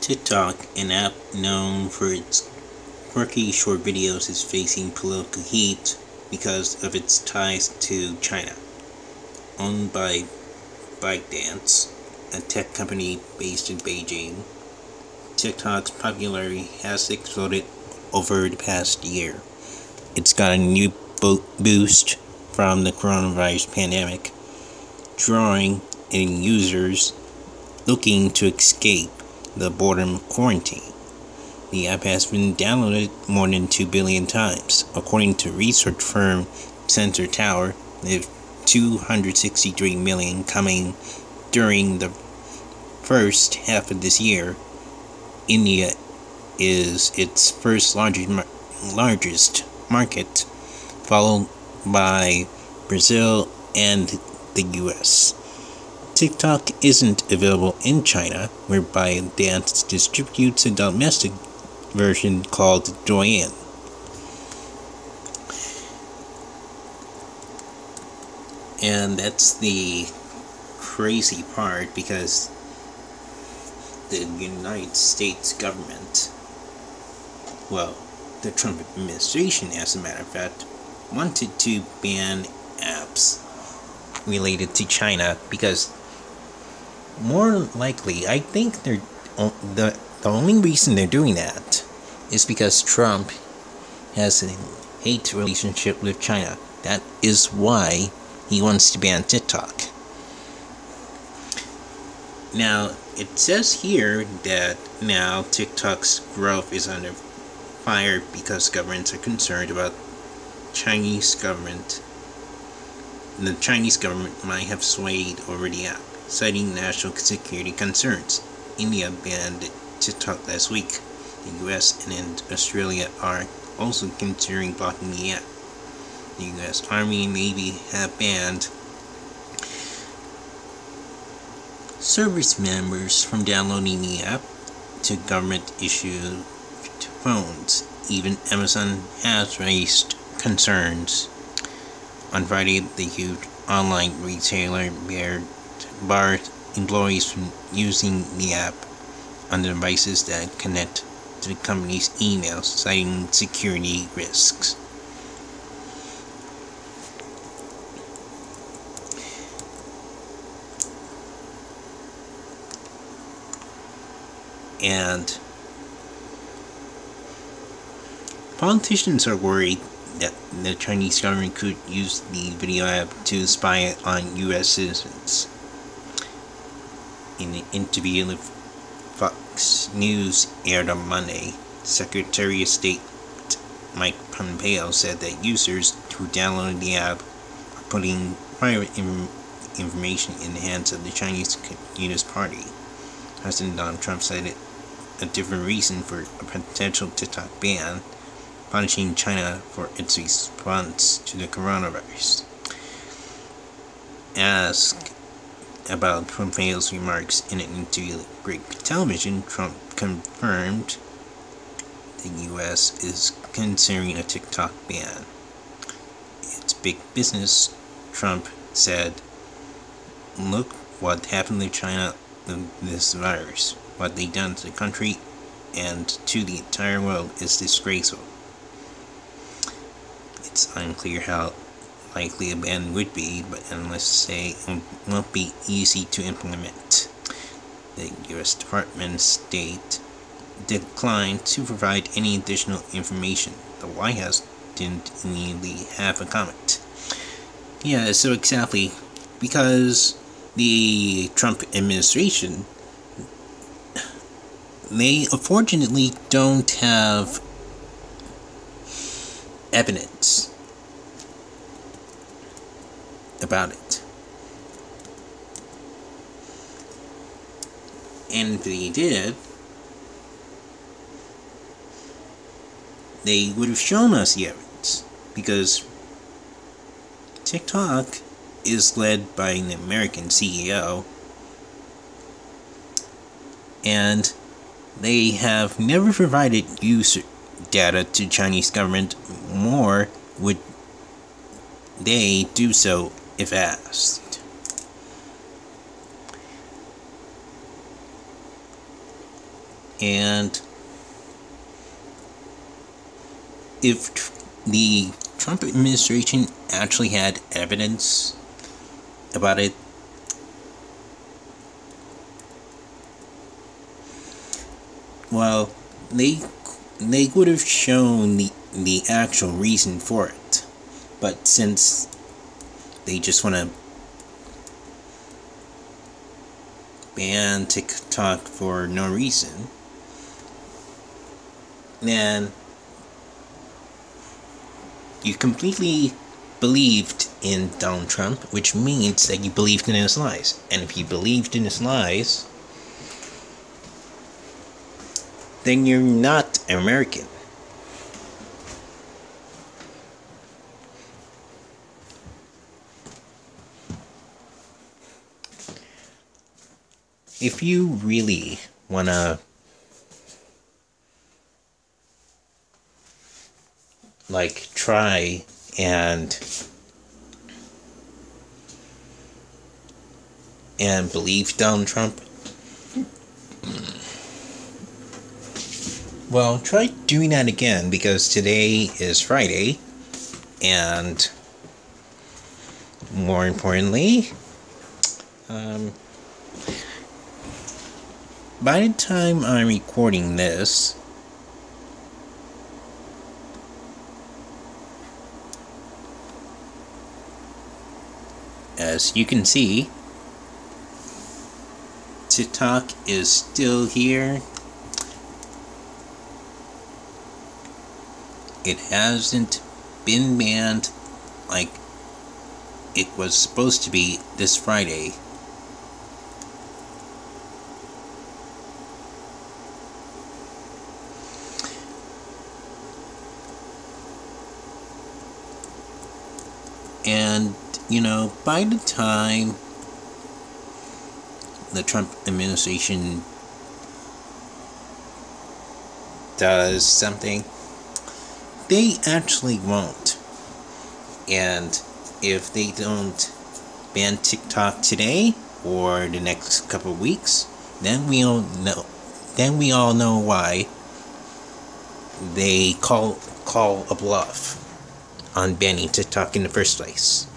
TikTok, an app known for its quirky short videos, is facing political heat because of its ties to China. Owned by ByteDance, a tech company based in Beijing, TikTok's popularity has exploded over the past year. It's got a new boost from the coronavirus pandemic, drawing in users looking to escape the boredom of quarantine. The app has been downloaded more than 2 billion times. According to research firm Sensor Tower, there are 263 million coming during the first half of this year. India is its first largest market, followed by Brazil and the US. TikTok isn't available in China, where ByteDance distributes a domestic version called Douyin. And that's the crazy part, because the United States government, well, the Trump administration, as a matter of fact, wanted to ban apps related to China because, more likely, I think the only reason they're doing that is because Trump has a hate relationship with China. That is why he wants to ban TikTok. Now, it says here that now TikTok's growth is under fire because governments are concerned about the Chinese government might have swayed over the app, citing national security concerns. India banned TikTok last week. The US and Australia are also considering blocking the app. The US Army and Navy have banned service members from downloading the app to government-issued phones. Even Amazon has raised concerns. On Friday, the huge online retailer barred employees from using the app on devices that connect to the company's emails, citing security risks. And politicians are worried that the Chinese government could use the video app to spy on U.S. citizens. In an interview with Fox News aired on Monday, Secretary of State Mike Pompeo said that users who downloaded the app are putting private information in the hands of the Chinese Communist Party. President Donald Trump cited a different reason for a potential TikTok ban, punishing China for its response to the coronavirus. Asked about Pompeo's remarks in an interview with Greek television, Trump confirmed the U.S. is considering a TikTok ban. It's big business, Trump said. Look what happened to China with this virus. What they've done to the country and to the entire world is disgraceful. It's unclear how likely a ban would be, but analysts say it won't be easy to implement. The U.S. Department of State declined to provide any additional information. The White House didn't immediately have a comment. Yeah, so exactly, because the Trump administration, they unfortunately don't have evidence about it. And if they did, they would have shown us the evidence, because TikTok is led by an American CEO, and they have never provided user data to Chinese government, more would they do so if asked. And if the Trump administration actually had evidence about it, well, they would have shown the actual reason for it. But since they just want to ban TikTok for no reason, then you completely believed in Donald Trump, which means that you believed in his lies. And if you believed in his lies, then you're not American. If you really want to, like, try and believe Donald Trump, well, try doing that again, because today is Friday, and more importantly, by the time I'm recording this, as you can see, TikTok is still here. It hasn't been banned like it was supposed to be this Friday. And, you know, by the time the Trump administration does something, they actually won't. And if they don't ban TikTok today or the next couple of weeks, then we all know. Then we all know why they call a bluff on banning TikTok in the first place.